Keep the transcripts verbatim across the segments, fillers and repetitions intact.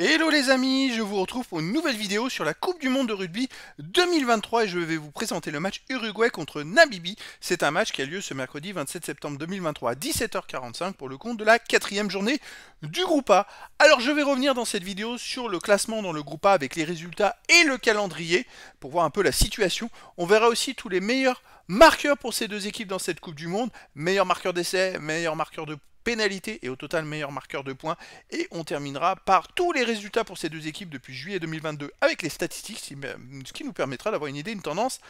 Hello les amis, je vous retrouve pour une nouvelle vidéo sur la Coupe du Monde de Rugby deux mille vingt-trois et je vais vous présenter le match Uruguay contre Namibie. C'est un match qui a lieu ce mercredi vingt-sept septembre deux mille vingt-trois à dix-sept heures quarante-cinq pour le compte de la quatrième journée du groupe A. Alors je vais revenir dans cette vidéo sur le classement dans le groupe A avec les résultats et le calendrier pour voir un peu la situation. On verra aussi tous les meilleurs marqueurs pour ces deux équipes dans cette Coupe du Monde. Meilleur marqueur d'essai, meilleur marqueur de pénalité et au total meilleur marqueur de points, et on terminera par tous les résultats pour ces deux équipes depuis juillet deux mille vingt-deux avec les statistiques, ce qui nous permettra d'avoir une idée, une tendance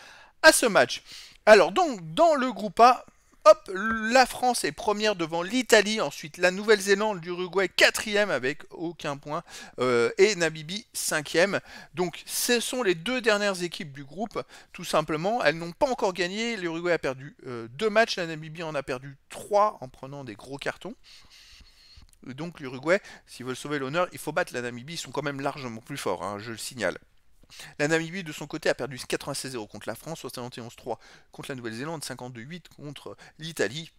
à ce match. Alors donc dans le groupe A, hop, la France est première devant l'Italie, ensuite la Nouvelle-Zélande, l'Uruguay quatrième avec aucun point euh, et Namibie cinquième. Donc ce sont les deux dernières équipes du groupe, tout simplement. Elles n'ont pas encore gagné, l'Uruguay a perdu euh, deux matchs, la Namibie en a perdu trois en prenant des gros cartons. Donc l'Uruguay, s'ils veulent sauver l'honneur, il faut battre la Namibie, ils sont quand même largement plus forts, hein, je le signale. La Namibie de son côté a perdu quatre-vingt-seize zéro contre la France, soixante et onze trois contre la Nouvelle-Zélande, cinquante-deux huit contre l'Italie,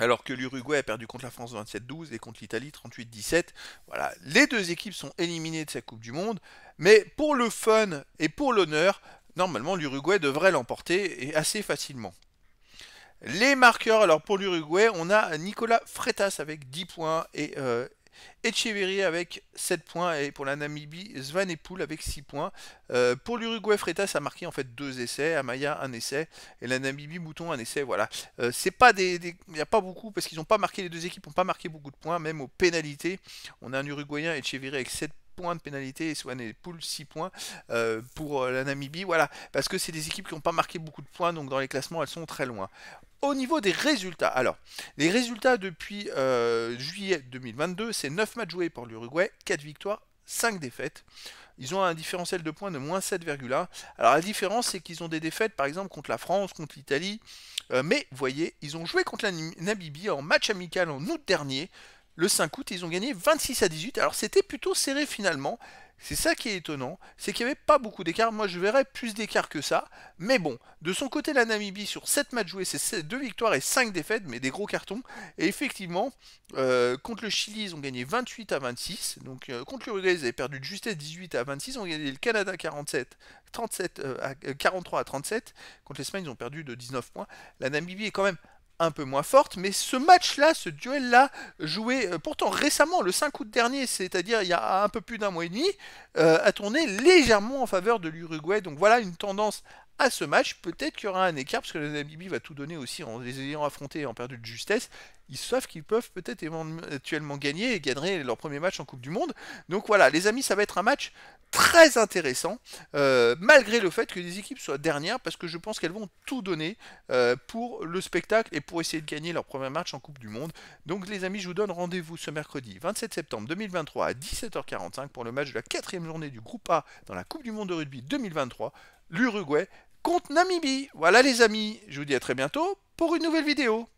alors que l'Uruguay a perdu contre la France vingt-sept douze et contre l'Italie trente-huit dix-sept. Voilà, les deux équipes sont éliminées de sa Coupe du Monde, mais pour le fun et pour l'honneur, normalement l'Uruguay devrait l'emporter et assez facilement. Les marqueurs, alors pour l'Uruguay, on a Nicolas Freitas avec dix points et euh, Etcheverry avec sept points, et pour la Namibie Swanepoel avec six points. Euh, pour l'Uruguay, Freitas a marqué en fait deux essais, Amaya un essai et la Namibie Mouton un essai. Voilà, euh, c'est pas des, il n'y a pas beaucoup parce qu'ils n'ont pas marqué, les deux équipes n'ont pas marqué beaucoup de points, même aux pénalités. On a un Uruguayen, Etcheverry avec sept points de pénalité et Swanepoel six points euh, pour la Namibie. Voilà, parce que c'est des équipes qui n'ont pas marqué beaucoup de points, donc dans les classements elles sont très loin. Au niveau des résultats, alors, les résultats depuis euh, juillet deux mille vingt-deux, c'est neuf matchs joués pour l'Uruguay, quatre victoires, cinq défaites. Ils ont un différentiel de points de moins sept virgule un. Alors la différence, c'est qu'ils ont des défaites, par exemple, contre la France, contre l'Italie. Euh, mais, voyez, ils ont joué contre la Namibie en match amical en août dernier. Le cinq août, ils ont gagné vingt-six à dix-huit. Alors c'était plutôt serré finalement. C'est ça qui est étonnant, c'est qu'il n'y avait pas beaucoup d'écart. Moi, je verrais plus d'écart que ça. Mais bon, de son côté, la Namibie, sur sept matchs joués, c'est deux victoires et cinq défaites, mais des gros cartons. Et effectivement, euh, contre le Chili, ils ont gagné vingt-huit à vingt-six. Donc, euh, contre l'Uruguay, ils avaient perdu de justesse dix-huit à vingt-six. Ils ont gagné le Canada quarante-sept, trente-sept, euh, quarante-trois à trente-sept. Contre l'Espagne, ils ont perdu de dix-neuf points. La Namibie est quand même un peu moins forte, mais ce match-là, ce duel-là, joué euh, pourtant récemment, le cinq août dernier, c'est-à-dire il y a un peu plus d'un mois et demi, euh, a tourné légèrement en faveur de l'Uruguay. Donc voilà une tendance à ce match. Peut-être qu'il y aura un écart, parce que la Namibie va tout donner aussi en les ayant affrontés et en perdu de justesse. Ils savent qu'ils peuvent peut-être éventuellement gagner et gagner leur premier match en Coupe du Monde. Donc voilà, les amis, ça va être un match très intéressant, euh, malgré le fait que les équipes soient dernières, parce que je pense qu'elles vont tout donner euh, pour le spectacle et pour essayer de gagner leur premier match en Coupe du Monde. Donc les amis, je vous donne rendez-vous ce mercredi vingt-sept septembre deux mille vingt-trois à dix-sept heures quarante-cinq pour le match de la quatrième journée du groupe A dans la Coupe du Monde de Rugby deux mille vingt-trois, l'Uruguay contre Namibie. Voilà les amis, je vous dis à très bientôt pour une nouvelle vidéo.